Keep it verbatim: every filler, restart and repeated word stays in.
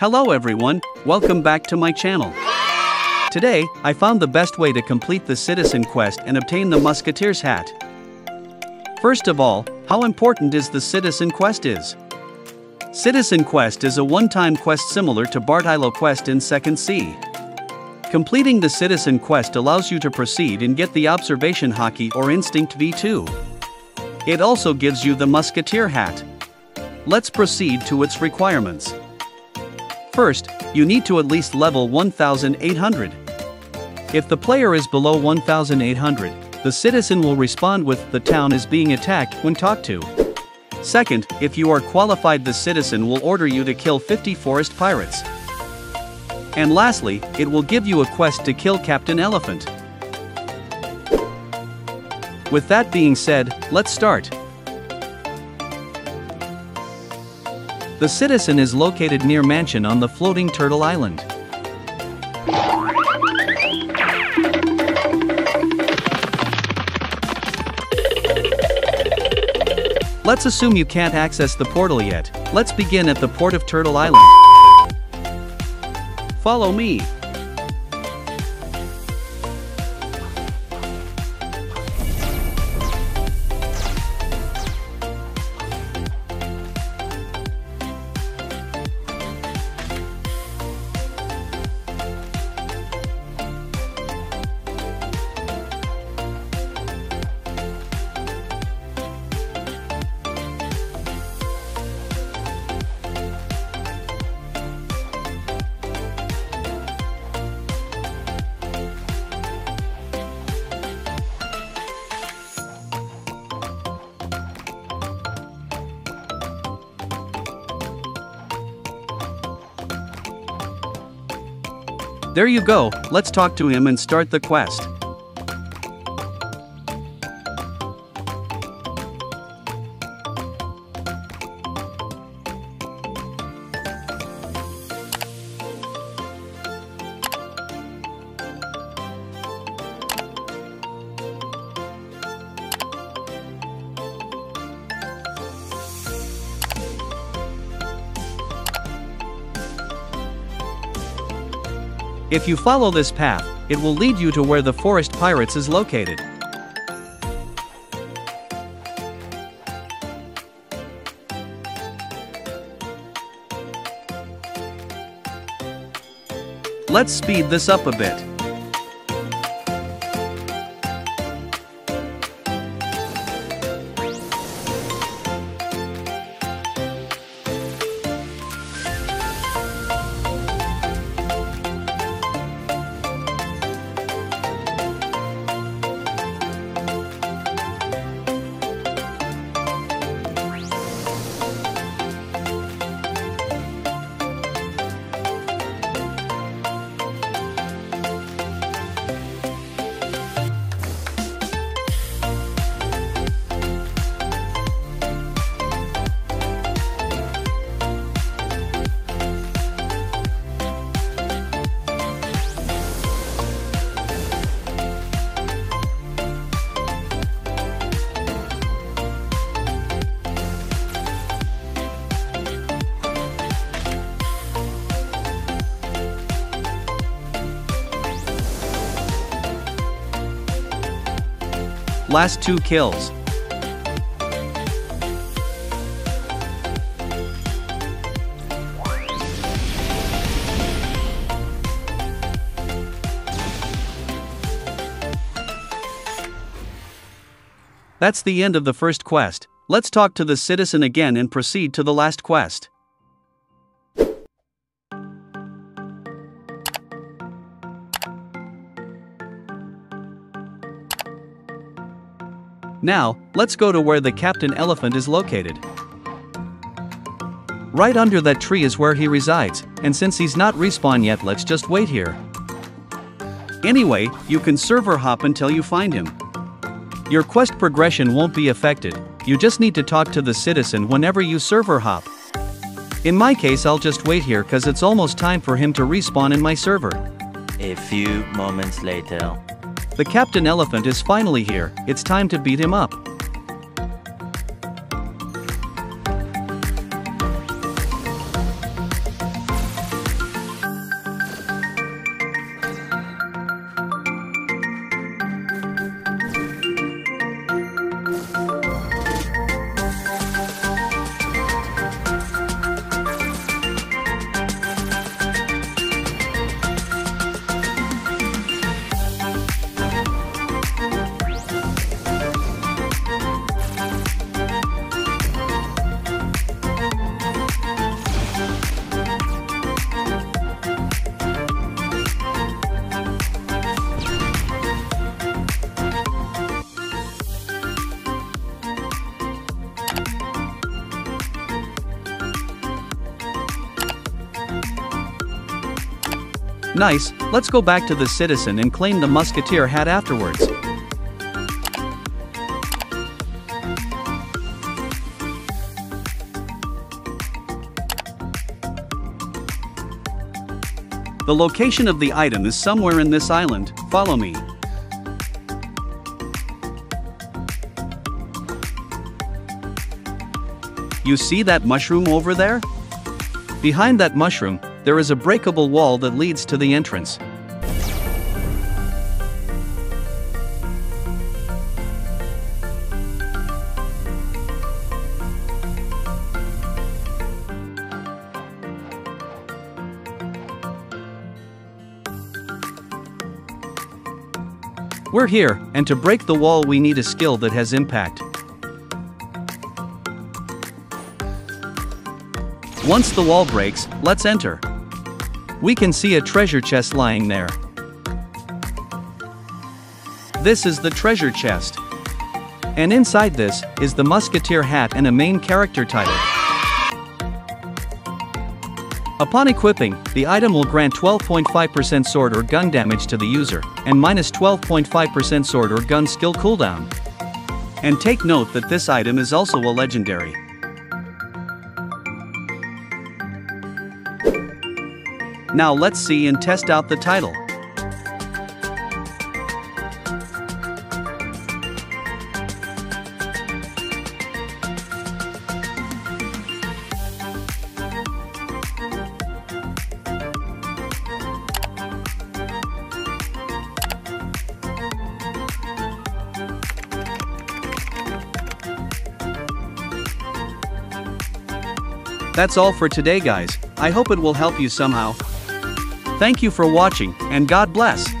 Hello everyone, welcome back to my channel. Today, I found the best way to complete the Citizen Quest and obtain the Musketeer's Hat. First of all, how important is the Citizen Quest is? Citizen Quest is a one-time quest similar to Bartilo Quest in second sea. Completing the Citizen Quest allows you to proceed and get the Observation Haki or Instinct V two. It also gives you the Musketeer Hat. Let's proceed to its requirements. First, you need to at least level one thousand eight hundred. If the player is below one thousand eight hundred, the citizen will respond with, "The town is being attacked" when talked to. Second, if you are qualified, the citizen will order you to kill fifty forest pirates. And lastly, it will give you a quest to kill Captain Elephant. With that being said, let's start. The citizen is located near mansion on the floating turtle island. Let's assume you can't access the portal yet. Let's begin at the port of Turtle Island. Follow me. There you go, let's talk to him and start the quest. If you follow this path, it will lead you to where the Forest Pirates is located. Let's speed this up a bit. Last two kills. That's the end of the first quest. Let's talk to the citizen again and proceed to the last quest. Now, let's go to where the Captain Elephant is located. Right under that tree is where he resides, and since he's not respawned yet, let's just wait here. Anyway, you can server hop until you find him. Your quest progression won't be affected, you just need to talk to the citizen whenever you server hop. In my case, I'll just wait here cause it's almost time for him to respawn in my server. A few moments later. The Captain Elephant is finally here, it's time to beat him up. Nice, let's go back to the citizen and claim the Musketeer hat afterwards. The location of the item is somewhere in this island, follow me. You see that mushroom over there? Behind that mushroom, there is a breakable wall that leads to the entrance. We're here, and to break the wall we need a skill that has impact. Once the wall breaks, let's enter. We can see a treasure chest lying there. This is the treasure chest. And inside this is the Musketeer hat and a main character title. Upon equipping, the item will grant twelve point five percent sword or gun damage to the user, and minus twelve point five percent sword or gun skill cooldown. And take note that this item is also a legendary. Now let's see and test out the title. That's all for today, guys. I hope it will help you somehow. Thank you for watching, and God bless.